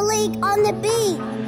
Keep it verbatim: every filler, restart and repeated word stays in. a lake on the beach.